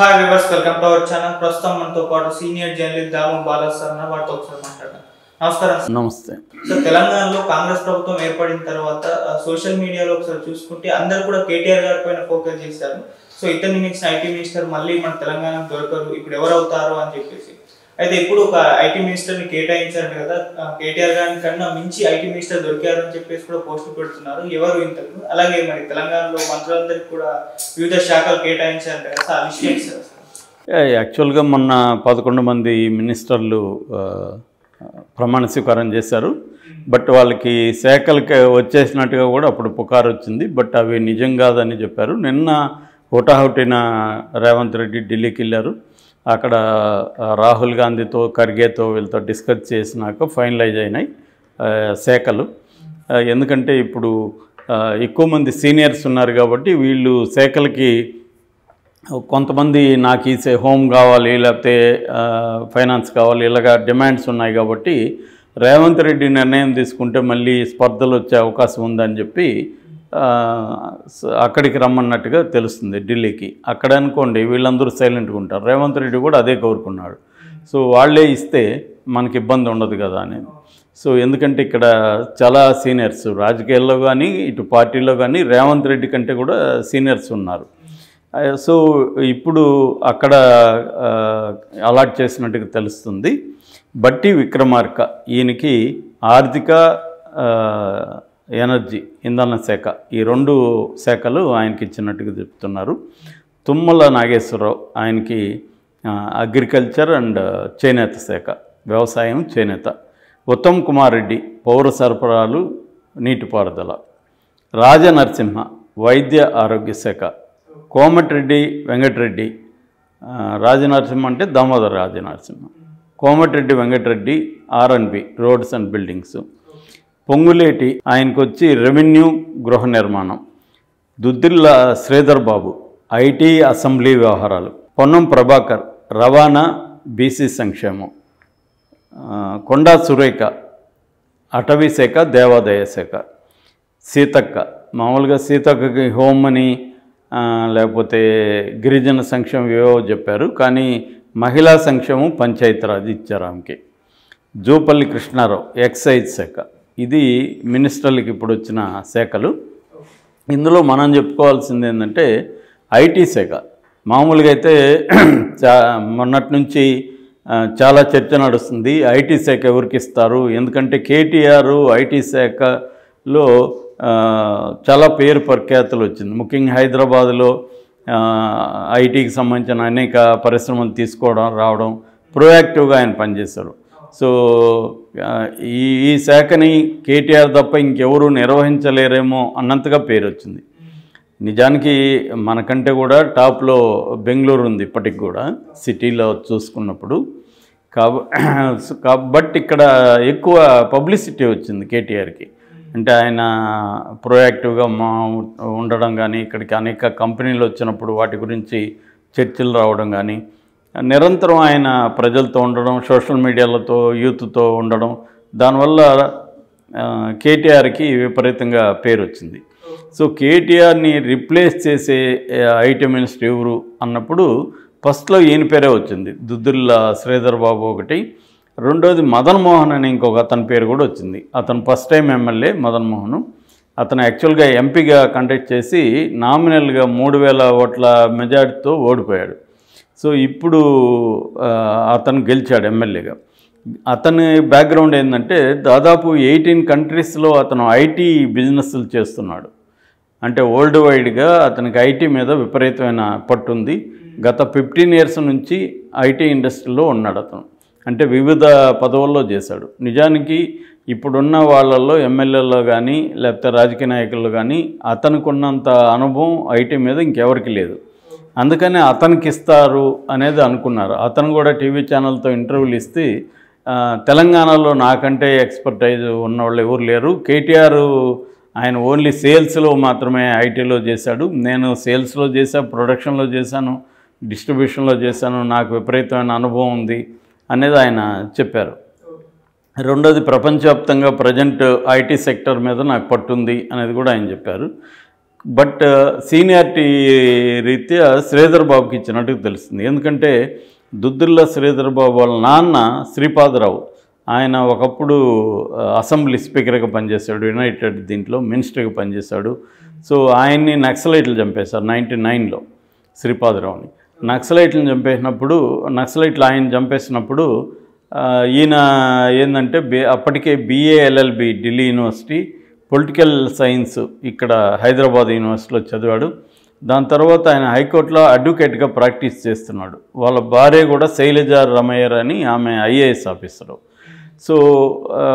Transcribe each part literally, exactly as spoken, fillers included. Hi viewers, welcome to our channel. Prastam Mantopadu, senior journalist Damon Balasar na varu talk maatladam. Namaskaram. Namaste. So Telangana lo Congress prabhutvam erpadin tarvata social media lo oksaru chusukunte andaru kuda K T R gari paina focus chesaru. So itani next I T minister malli man Telangana dorkaru ippudu evaru avutaro ani cheppesi. Aithe ippudu oka I T minister ni ketayincharu kada K T R gari kanna minchi I T minister dorkaru ani cheppesi kuda post pettunnaru evaru intaku alage mari Telangana lo mantrulandariki kuda vividha shakalu ketayincharu kada so abhishek sir. Actually ga monna eleven mandi ministerlu ప్రమాణ స్వీకారం చేశారు. But వాళ్ళకి శాఖలకు వచ్చేసినట్టుగా కూడా అప్పుడు పుకారు వచ్చింది. But అవి నిజం కాదని చెప్పారు. నిన్న హోటాహోటిన రేవంత్ రెడ్డి ఢిల్లీకి వెళ్ళారు. అక్కడ రాహుల్ గాంధీతో ఖర్గేతో వీళ్ళతో డిస్కస్ చేసినాక ఫైనలైజ్ అయినాయి శాఖలు. ఎందుకంటే ఇప్పుడు ఎక్కువ మంది సీనియర్స్ ఉన్నారు కాబట్టి వీళ్ళు శాఖలకి కొంతమంది నాకు ఈ హోమ్ కావాలి లేకపోతే ఫైనాన్స్ కావాలి ఇలాగా డిమాండ్స్ ఉన్నాయి కాబట్టి రేవంత్ రెడ్డి నిర్ణయం తీసుకుంటే మళ్ళీ స్పర్ధలు వచ్చే అవకాశం ఉందని చెప్పి అక్కడికి రమ్మన్నట్టుగా తెలుస్తుంది ఢిల్లీకి. అక్కడ అనుకోండి వీళ్ళందరూ సైలెంట్గా ఉంటారు. రేవంత్ రెడ్డి కూడా అదే కోరుకున్నాడు. సో వాళ్ళే ఇస్తే మనకి ఇబ్బంది ఉండదు కదా అని. సో ఎందుకంటే ఇక్కడ చాలా సీనియర్స్ రాజకీయాల్లో కానీ ఇటు పార్టీలో కానీ రేవంత్ రెడ్డి కంటే కూడా సీనియర్స్ ఉన్నారు. సో ఇప్పుడు అక్కడ అలాట్ చేసినట్టుగా తెలుస్తుంది. బట్టి విక్రమార్క ఈయనకి ఆర్థిక ఎనర్జీ ఇంధన శాఖ ఈ రెండు శాఖలు ఆయనకి ఇచ్చినట్టుగా చెప్తున్నారు. తుమ్మల నాగేశ్వరరావు ఆయనకి అగ్రికల్చర్ అండ్ చేనేత శాఖ వ్యవసాయం చేనేత. ఉత్తమ్ కుమార్ రెడ్డి పౌర సరఫరాలు నీటిపారుదల. రాజనరసింహ వైద్య ఆరోగ్య శాఖ. కోమటిరెడ్డి వెంకటరెడ్డి రాజనరసింహ అంటే Damodar Rajanarasimha. Komatireddy Venkatreddy R and B roads and buildings. Ponguleti ఆయనకు వచ్చి రెవెన్యూ గృహ నిర్మాణం. దుద్దిల్ల శ్రీధర్ బాబు ఐటీ అసెంబ్లీ వ్యవహారాలు. పొన్నం ప్రభాకర్ రవాణా బీసీ సంక్షేమం. కొండా సురేఖ అటవీ శాఖ దేవాదాయ శాఖ. సీతక్క మామూలుగా సీతక్కకి హోమ్ అని లేకపోతే గిరిజన సంక్షేమం ఏవో చెప్పారు కానీ మహిళా సంక్షేమం పంచాయతీరాజ్ ఇచ్చారు ఆమెకి. జూపల్లి కృష్ణారావు ఎక్సైజ్ శాఖ. ఇది మినిస్టర్లకి ఇప్పుడు వచ్చిన శాఖలు. ఇందులో మనం చెప్పుకోవాల్సింది ఏంటంటే ఐటీ శాఖ మామూలుగా అయితే చా మొన్నటి నుంచి చాలా చర్చ నడుస్తుంది. ఐటీ శాఖ ఎవరికి ఇస్తారు? ఎందుకంటే కేటీఆర్ ఐటీ శాఖలో చాలా పేరు ప్రఖ్యాతులు వచ్చింది. ముఖ్యంగా హైదరాబాద్లో ఐటీకి సంబంధించిన అనేక పరిశ్రమలు తీసుకోవడం రావడం ప్రోయాక్టివ్గా ఆయన పనిచేశారు. సో ఈ ఈ శాఖని కేటీఆర్ తప్ప ఇంకెవరూ నిర్వహించలేరేమో అన్నంతగా పేరు వచ్చింది. నిజానికి మనకంటే కూడా టాప్లో బెంగళూరు ఉంది ఇప్పటికి కూడా సిటీలో చూసుకున్నప్పుడు. కాబట్టి ఇక్కడ ఎక్కువ పబ్లిసిటీ వచ్చింది కేటీఆర్కి. అంటే ఆయన ప్రోయాక్టివ్గా మా ఉండడం కానీ ఇక్కడికి అనేక కంపెనీలు వచ్చినప్పుడు వాటి గురించి చర్చలు రావడం కానీ నిరంతరం ఆయన ప్రజలతో ఉండడం సోషల్ మీడియాలతో యూత్తో ఉండడం దానివల్ల కేటీఆర్కి విపరీతంగా పేరు వచ్చింది. సో కేటీఆర్ని రిప్లేస్ చేసే ఐటీ మినిస్టర్ ఎవరు అన్నప్పుడు ఫస్ట్లో ఈయన పేరే వచ్చింది. దుద్దుల్ల శ్రీధర్ బాబు ఒకటి, రెండోది మదన్ మోహన్ అని ఇంకొక అతని పేరు కూడా వచ్చింది. అతను first time MLA Madan Mohan. అతను యాక్చువల్గా ఎంపీగా కంటెస్ట్ చేసి నామినల్గా మూడు వేల ఓట్ల మెజార్టీతో ఓడిపోయాడు. సో ఇప్పుడు అతను గెలిచాడు ఎమ్మెల్యేగా. అతని బ్యాక్గ్రౌండ్ ఏంటంటే దాదాపు ఎయిటీన్ కంట్రీస్లో అతను ఐటీ బిజినెస్లు చేస్తున్నాడు. అంటే వరల్డ్ వైడ్గా అతనికి ఐటీ మీద విపరీతమైన పట్టుంది. గత ఫిఫ్టీన్ ఇయర్స్ నుంచి ఐటీ ఇండస్ట్రీలో ఉన్నాడు అతను. అంటే వివిధ పదవుల్లో చేశాడు. నిజానికి ఇప్పుడున్న వాళ్ళల్లో ఎమ్మెల్యేలో కానీ లేకపోతే రాజకీయ నాయకుల్లో కానీ అతనికి ఉన్నంత అనుభవం ఐటీ మీద ఇంకెవరికి లేదు. అందుకనే అతనికి ఇస్తారు అనేది అనుకున్నారు. అతను కూడా టీవీ ఛానల్తో ఇంటర్వ్యూలు ఇస్తే తెలంగాణలో నాకంటే ఎక్స్పర్టైజ్ ఉన్నవాళ్ళు ఎవరు లేరు, కేటీఆర్ ఆయన ఓన్లీ సేల్స్లో మాత్రమే ఐటీలో చేశాడు, నేను సేల్స్లో చేశాను, ప్రొడక్షన్లో చేశాను, డిస్ట్రిబ్యూషన్లో చేశాను, నాకు విపరీతమైన అనుభవం ఉంది అనేది ఆయన చెప్పారు. రెండోది ప్రపంచవ్యాప్తంగా ప్రజెంట్ ఐటీ సెక్టర్ మీద నాకు పట్టుంది అనేది కూడా ఆయన చెప్పారు. But uh, seniority Rithya Sridhar Babu ki Chanadu Telsundi. Endukante Duddilla Sridhar Babu valla nanna Sripadrao. ఆయన ఒకప్పుడు అసెంబ్లీ స్పీకర్గా పనిచేశాడు, యునైటెడ్ దీంట్లో మినిస్టర్గా పనిచేశాడు. సో ఆయన్ని నక్సలైట్లు చంపేశారు నైంటీ నైన్లో శ్రీపాదరావుని. నక్సలైట్లను చంపేసినప్పుడు నక్సలైట్లు ఆయన చంపేసినప్పుడు ఈయన ఏంటంటే అప్పటికే BA LLB Delhi university political science ఇక్కడ హైదరాబాద్ యూనివర్సిటీలో చదివాడు. దాని తర్వాత ఆయన హైకోర్టులో అడ్వకేట్గా ప్రాక్టీస్ చేస్తున్నాడు. వాళ్ళ భార్య కూడా శైలజ రమయ్యర్ అని, ఆమె ఐఏఎస్ ఆఫీసరు. సో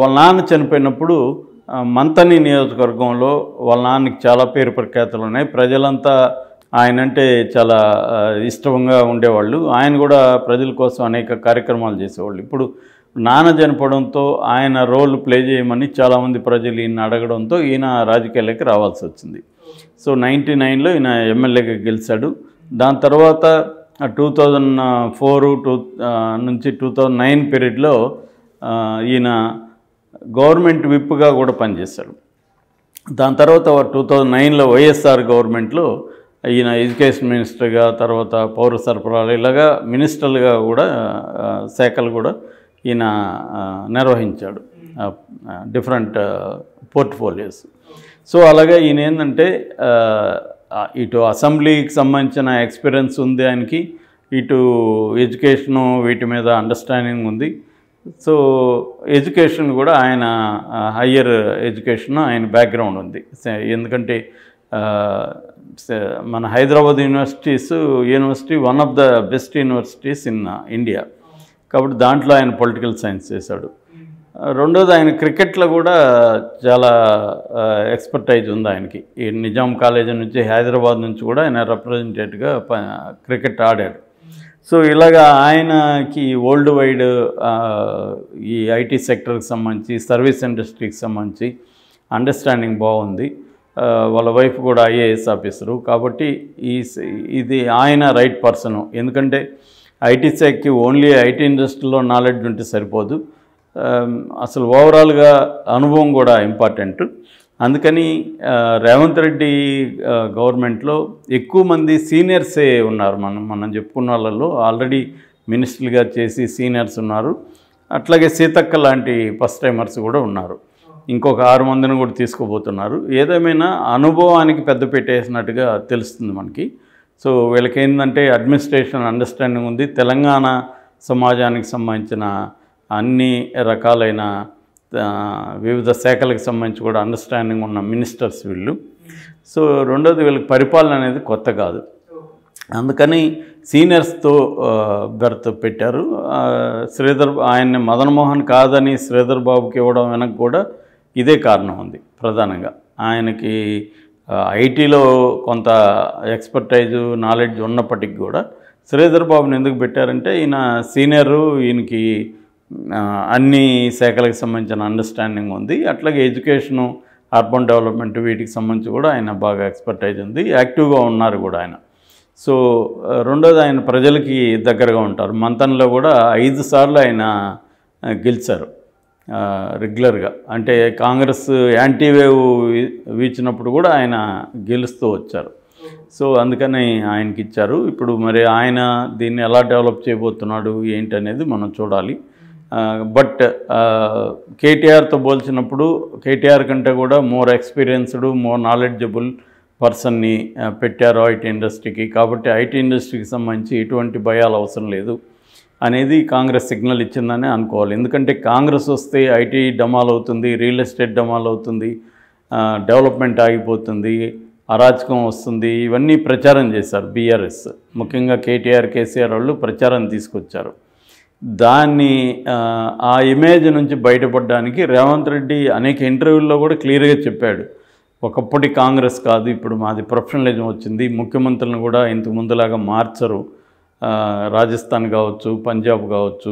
వాళ్ళ నాన్న చనిపోయినప్పుడు మంతని నియోజకవర్గంలో వాళ్ళ నాన్నకి చాలా పేరు ప్రఖ్యాతులు ఉన్నాయి. ప్రజలంతా ఆయన అంటే చాలా ఇష్టంగా ఉండేవాళ్ళు. ఆయన కూడా ప్రజల కోసం అనేక కార్యక్రమాలు చేసేవాళ్ళు. ఇప్పుడు నాన్న చనిపోవడంతో ఆయన రోల్ ప్లే చేయమని చాలామంది ప్రజలు ఈయన అడగడంతో ఈయన రాజకీయాలకి రావాల్సి వచ్చింది. సో నైంటీ నైన్లో ఈయన ఎమ్మెల్యేగా గెలిచాడు. దాని తర్వాత టూ థౌజండ్ ఫోరు టూ నుంచి టూ థౌజండ్ నైన్ పీరియడ్లో ఈయన గవర్నమెంట్ విప్గా కూడా పనిచేశారు. దాని తర్వాత టూ థౌజండ్ నైన్లో వైఎస్ఆర్ గవర్నమెంట్లో ఈయన ఎడ్యుకేషన్ మినిస్టర్గా, తర్వాత పౌర సరఫరాలు, ఇలాగా మినిస్టర్లుగా కూడా శాఖలు కూడా ఈయన నిర్వహించాడు, డిఫరెంట్ పోర్ట్ఫోలియోస్. సో అలాగే ఈయన ఏంటంటే ఇటు అసెంబ్లీకి సంబంధించిన ఎక్స్పీరియన్స్ ఉంది ఆయనకి, ఇటు ఎడ్యుకేషను వీటి మీద అండర్స్టాండింగ్ ఉంది. సో ఎడ్యుకేషన్ కూడా ఆయన హయ్యర్ ఎడ్యుకేషన్ ఆయన బ్యాక్గ్రౌండ్ ఉంది. ఎందుకంటే మన Hyderabad universities university one of the best universities in India కాబట్టి దాంట్లో ఆయన పొలిటికల్ సైన్స్ చేశాడు. రెండోది ఆయన క్రికెట్లో కూడా చాలా ఎక్స్పర్టైజ్ ఉంది ఆయనకి. ఈ నిజాం కాలేజీ నుంచి, హైదరాబాద్ నుంచి కూడా ఆయన రిప్రజెంటేటివ్గా క్రికెట్ ఆడాడు. సో ఇలాగా ఆయనకి వరల్డ్ వైడ్ ఈ ఐటీ సెక్టర్కి సంబంధించి, సర్వీస్ ఇండస్ట్రీకి సంబంధించి అండర్స్టాండింగ్ బాగుంది. వాళ్ళ వైఫ్ కూడా ఐఏఎస్ ఆఫీసరు కాబట్టి ఈ ఇది ఆయన రైట్ పర్సను. ఎందుకంటే ఐటీ సెక్కి ఓన్లీ ఐటీ ఇండస్ట్రీలో నాలెడ్జ్ ఉంటే సరిపోదు, అసలు ఓవరాల్గా అనుభవం కూడా ఇంపార్టెంట్. అందుకని రేవంత్ రెడ్డి గవర్నమెంట్లో ఎక్కువ మంది సీనియర్సే ఉన్నారు. మనం మనం చెప్పుకున్న వాళ్ళలో ఆల్రెడీ మినిస్టర్లుగా చేసి సీనియర్స్ ఉన్నారు. అట్లాగే సీతక్క లాంటి ఫస్ట్ టైమర్స్ కూడా ఉన్నారు. ఇంకొక ఆరు మందిని కూడా తీసుకుపోతున్నారు. ఏదేమైనా అనుభవానికి పెద్ద పెట్టేసినట్టుగా తెలుస్తుంది మనకి. సో వీళ్ళకి ఏంటంటే అడ్మినిస్ట్రేషన్ అండర్స్టాండింగ్ ఉంది, తెలంగాణ సమాజానికి సంబంధించిన అన్ని రకాలైన వివిధ శాఖలకు సంబంధించి కూడా అండర్స్టాండింగ్ ఉన్న మినిస్టర్స్ వీళ్ళు. సో రెండోది వీళ్ళకి పరిపాలన అనేది కొత్త కాదు, అందుకని సీనియర్స్తో బెర్త్ పెట్టారు. శ్రీధర్ ఆయన్ని మదన్మోహన్ కాదని శ్రీధర్ బాబుకి ఇవ్వడం వెనక కూడా ఇదే కారణం ఉంది. ప్రధానంగా ఆయనకి ఐటీలో కొంత ఎక్స్పర్టైజు నాలెడ్జ్ ఉన్నప్పటికీ కూడా శ్రీధర్ బాబుని ఎందుకు పెట్టారంటే ఈయన సీనియరు, ఈయనకి అన్ని శాఖలకు సంబంధించిన అండర్స్టాండింగ్ ఉంది. అట్లాగే ఎడ్యుకేషను, అర్బన్ డెవలప్మెంట్ వీటికి సంబంధించి కూడా ఆయన బాగా ఎక్స్పర్టైజ్ ఉంది, యాక్టివ్గా ఉన్నారు కూడా ఆయన. సో రెండోది ఆయన ప్రజలకి దగ్గరగా ఉంటారు. మంతన్లో కూడా ఐదు సార్లు ఆయన గెలిచారు రెగ్యులర్గా. అంటే కాంగ్రెస్ యాంటీవేవ్ వీచినప్పుడు కూడా ఆయన గెలుస్తూ వచ్చారు. సో అందుకని ఆయనకి ఇచ్చారు. ఇప్పుడు మరి ఆయన దీన్ని ఎలా డెవలప్ చేయబోతున్నాడు ఏంటనేది మనం చూడాలి. బట్ కేటీఆర్తో పోల్చినప్పుడు కేటీఆర్ కంటే కూడా మోర్ ఎక్స్పీరియన్స్డ్, మోర్ నాలెడ్జబుల్ పర్సన్ని పెట్టారు ఐటీ ఇండస్ట్రీకి. కాబట్టి ఐటీ ఇండస్ట్రీకి సంబంధించి ఎటువంటి భయాలు అవసరం లేదు అనేది కాంగ్రెస్ సిగ్నల్ ఇచ్చిందని అనుకోవాలి. ఎందుకంటే కాంగ్రెస్ వస్తే ఐటీ డమాల్ అవుతుంది, రియల్ ఎస్టేట్ డమాల్ అవుతుంది, డెవలప్మెంట్ ఆగిపోతుంది, అరాచకం వస్తుంది, ఇవన్నీ ప్రచారం చేశారు బీఆర్ఎస్. ముఖ్యంగా కేటీఆర్, కేసీఆర్ వాళ్ళు ప్రచారం తీసుకొచ్చారు. దాన్ని ఆ ఇమేజ్ నుంచి బయటపడడానికి రేవంత్ రెడ్డి అనేక ఇంటర్వ్యూల్లో కూడా క్లియర్గా చెప్పాడు, ఒకప్పటి కాంగ్రెస్ కాదు, ఇప్పుడు మాది ప్రొఫెషనలిజం వచ్చింది, ముఖ్యమంత్రులను కూడా ఇంతకు ముందులాగా మార్చరు, రాజస్థాన్ కావచ్చు, పంజాబ్ కావచ్చు,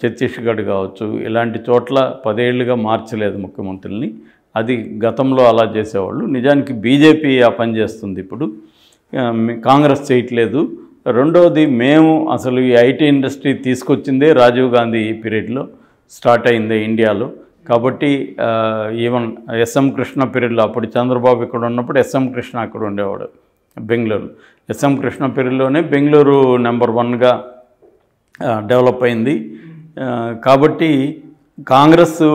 ఛత్తీస్గఢ్ కావచ్చు, ఇలాంటి చోట్ల పదేళ్లుగా మార్చలేదు ముఖ్యమంత్రుల్ని, అది గతంలో అలా చేసేవాళ్ళు. నిజానికి బీజేపీ ఆ పని చేస్తుంది, ఇప్పుడు కాంగ్రెస్ చేయట్లేదు. రెండోది మేము అసలు ఈ ఐటీ ఇండస్ట్రీ తీసుకొచ్చిందే రాజీవ్ గాంధీ పీరియడ్లో స్టార్ట్ అయిందే ఇండియాలో. Kabati, uh, even S M. Krishna Pirilla, Puri Chandrababu could not S M. Krishna could not Bengaluru. S M. Krishna Pirilla, Bengaluru number one ga uh, develop in the uh, Kabati Congress uh,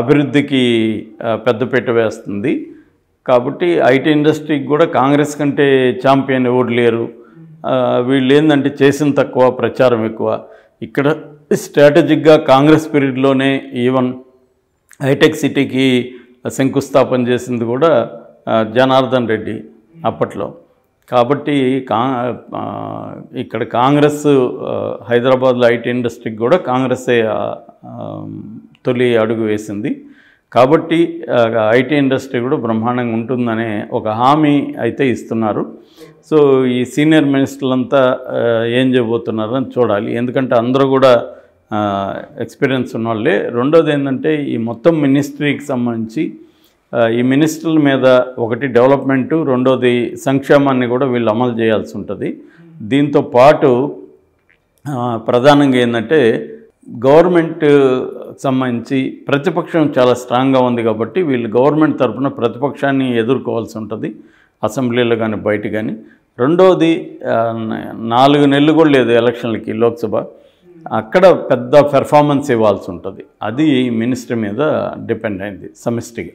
Abirudiki uh, Pedapeta Westundi Kabati I T industry good a Congress kante champion would leeru. Uh, we learn and chase in Takwa Pracharam Ekwa. Strategic Congress period lone even high tech city ki Sankustapan Jason Guda, Janardhan Reddy, Apatlo. Kabati Congress Hyderabad light industry Guda, Congress Tuli Aduguesindi. Kabati I T industry Guda, Brahmanang Untunane, Okahami, Aite Istunaru. So, this senior minister is Yenjabotunaran Chodali, and the Kantandragoda. Uh, experience unnale. Rondo denante ee mottham ministry ki sambandhi ee ministry meeda okati development rondo di sankshamanni kuda villu amal cheyalsi untadi. Deento paatu pradhananga endante government sambandhi pratipaksham chaala strong ga undi kabatti villu government tarapuna pratipakshanni edurkovalsi untadi assembly lo gaani bayata gaani. Rondodi nalugu nellu kuda ledu election liki Lok Sabha. Akada pedda performance evolves untadi. Adi ministry meeda depend ayindi. Samistic.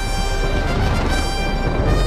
you.